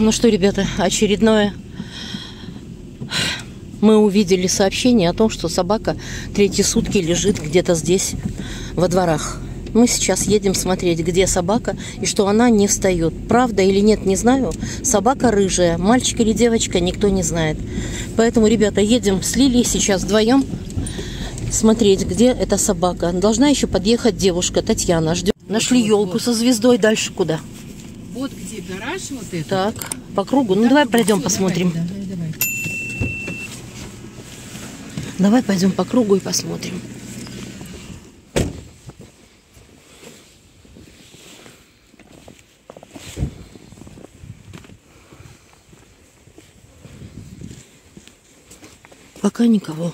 Ну что, ребята, очередное. Мы увидели сообщение о том, что собака третьи сутки лежит где-то здесь, во дворах. Мы сейчас едем смотреть, где собака, и что она не встает. Правда или нет, не знаю. Собака рыжая, мальчик или девочка, никто не знает. Поэтому, ребята, едем с Лилией сейчас вдвоем смотреть, где эта собака. Должна еще подъехать девушка Татьяна. Ждем. Нашли елку со звездой. Дальше куда? Вот где гараж вот этот. Так, по кругу. Ну, давай пройдем, посмотрим. Давай пойдем по кругу и посмотрим. Пока никого.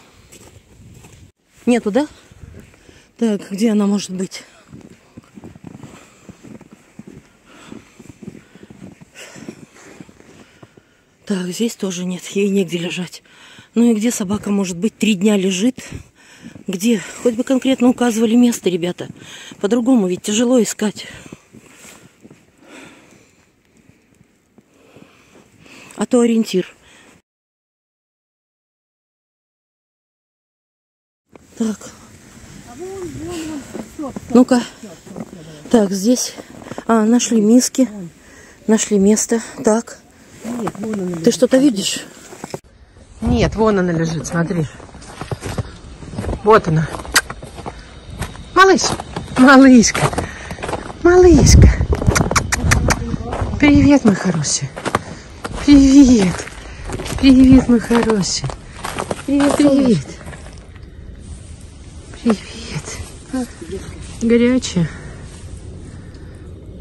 Нету, да? Так, где она может быть? Так, здесь тоже нет, ей негде лежать. Ну и где собака может быть? 3 дня лежит. Где? Хоть бы конкретно указывали место, ребята. По-другому ведь тяжело искать. А то ориентир. Так. Ну-ка. Так, здесь. А, нашли миски. Нашли место. Так. Ты что-то видишь? Нет, вон она лежит, смотри. Вот она. Малыш. Малышка. Малышка. Привет, мой хороший. Привет. Привет, мой хороший. Привет, привет. Привет. Горячая.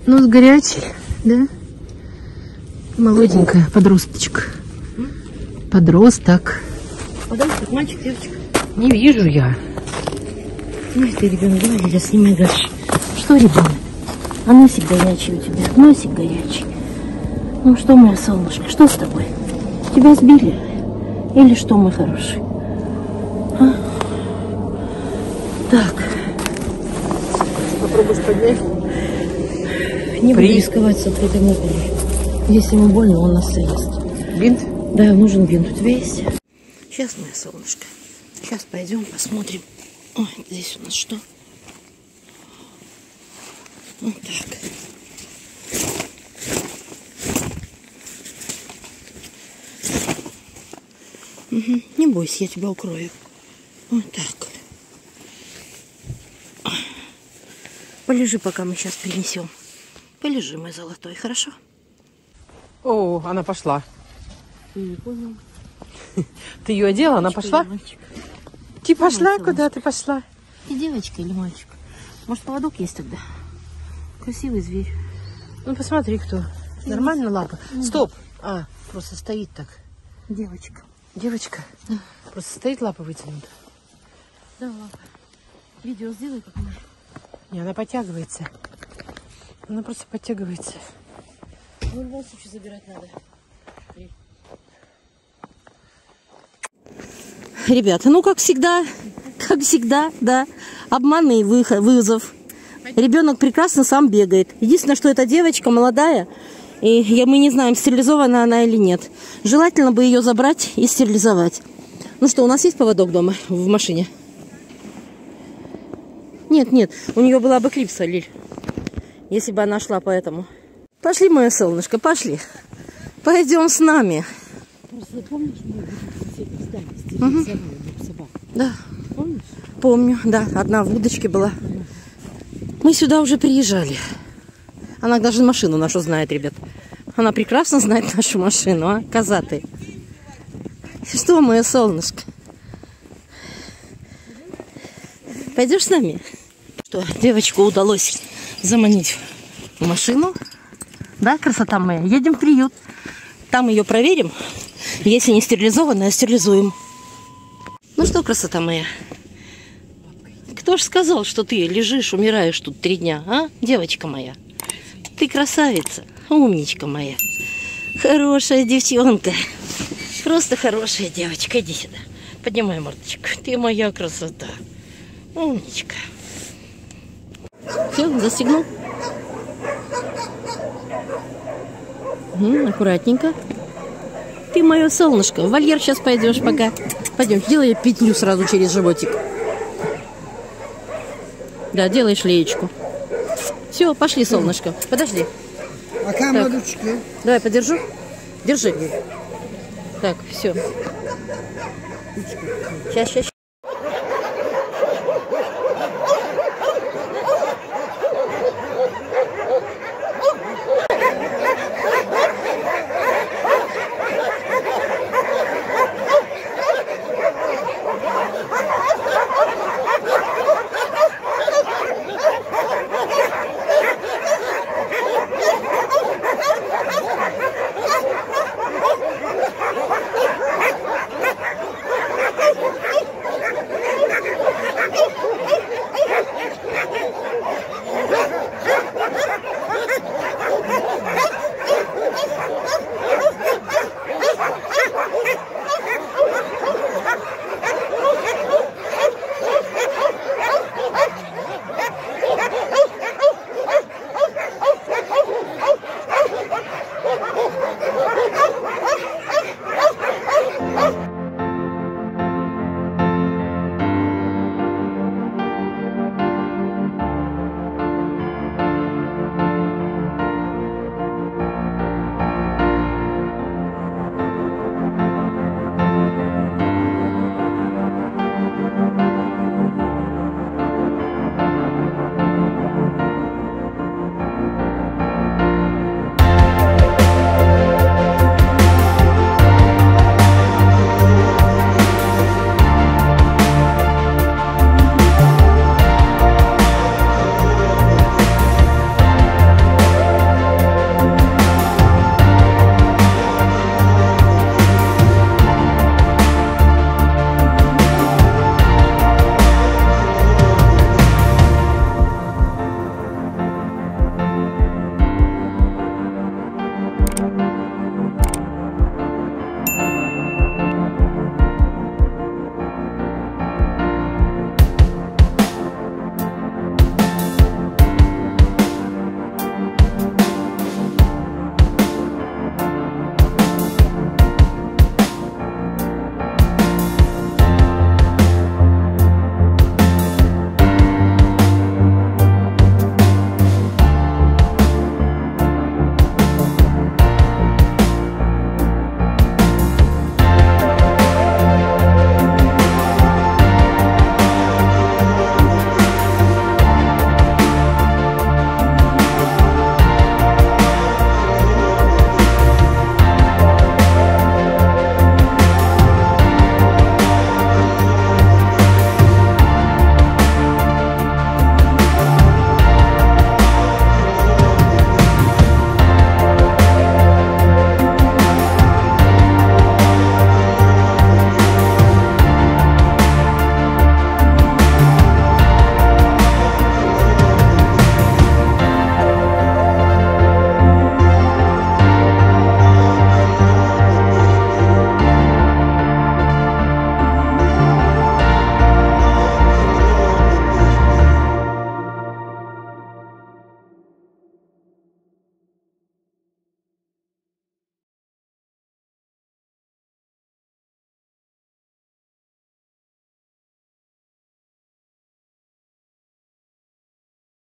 Ну, горячая, да? Молоденькая подросточка. Подросток. Подросток, мальчик, девочка. Не вижу я. Ну, ты, ребенок, давай я снимай дальше. Что, ребенок? А носик горячий у тебя. Носик горячий. Ну что, моя солнышко, что с тобой? Тебя сбили? Или что, мой хороший? А? Так. Попробуешь поднять? Не буду рисковать с открытым углом. Если ему больно, он нас съест. Бинт? Да, нужен бинт. У тебя есть? Сейчас, моя солнышко. Сейчас пойдем посмотрим. Ой, здесь у нас что? Вот так. Угу. Не бойся, я тебя укрою. Вот так. Полежи, пока мы сейчас принесем. Полежи, мой золотой, хорошо? О, она пошла. Не понял. Ты ее одела, девочка, она пошла? Ты пошла, мальчик, куда ты пошла? Ты девочка или мальчик? Может, поводок есть тогда? Красивый зверь. Ну, посмотри, кто. Нормально лапа? Угу. Стоп. А, просто стоит так. Девочка. Девочка? Да. Просто стоит, лапа вытянута. Да, лапа. Видео сделай как-нибудь. Не, она подтягивается. Она просто подтягивается. Ну, в любом случае забирать надо. Ребята, ну как всегда, да, обманный вызов. Ребенок прекрасно сам бегает. Единственное, что эта девочка молодая, и мы не знаем, стерилизована она или нет. Желательно бы ее забрать и стерилизовать. Ну что, у нас есть поводок дома в машине? Нет, нет, у нее была бы клипса, Лиль, если бы она шла по этому. Пошли, мое солнышко, пошли. Пойдем с нами. Просто помнишь, мы в здании стерилизовали собаку? Да. Помнишь? Помню, да. Одна в удочке была. Мы сюда уже приезжали. Она даже машину нашу знает, ребят. Она прекрасно знает нашу машину, а? Коза ты. Что, мое солнышко? Пойдешь с нами? Что, девочку удалось заманить в машину. Да, красота моя. Едем в приют. Там ее проверим. Если не стерилизованная, стерилизуем. Ну что, красота моя. Кто ж сказал, что ты лежишь, умираешь тут 3 дня, а? Девочка моя. Ты красавица. Умничка моя. Хорошая девчонка. Просто хорошая девочка. Иди сюда. Поднимай мордочку. Ты моя красота. Умничка. Все, застегнул? Аккуратненько. Ты мое солнышко, в вольер сейчас пойдешь пока. Пойдем, делай петлю сразу через животик. Да, делай шлеечку. Все, пошли, солнышко. Подожди. Давай, подержу. Держи. Так, все. Сейчас.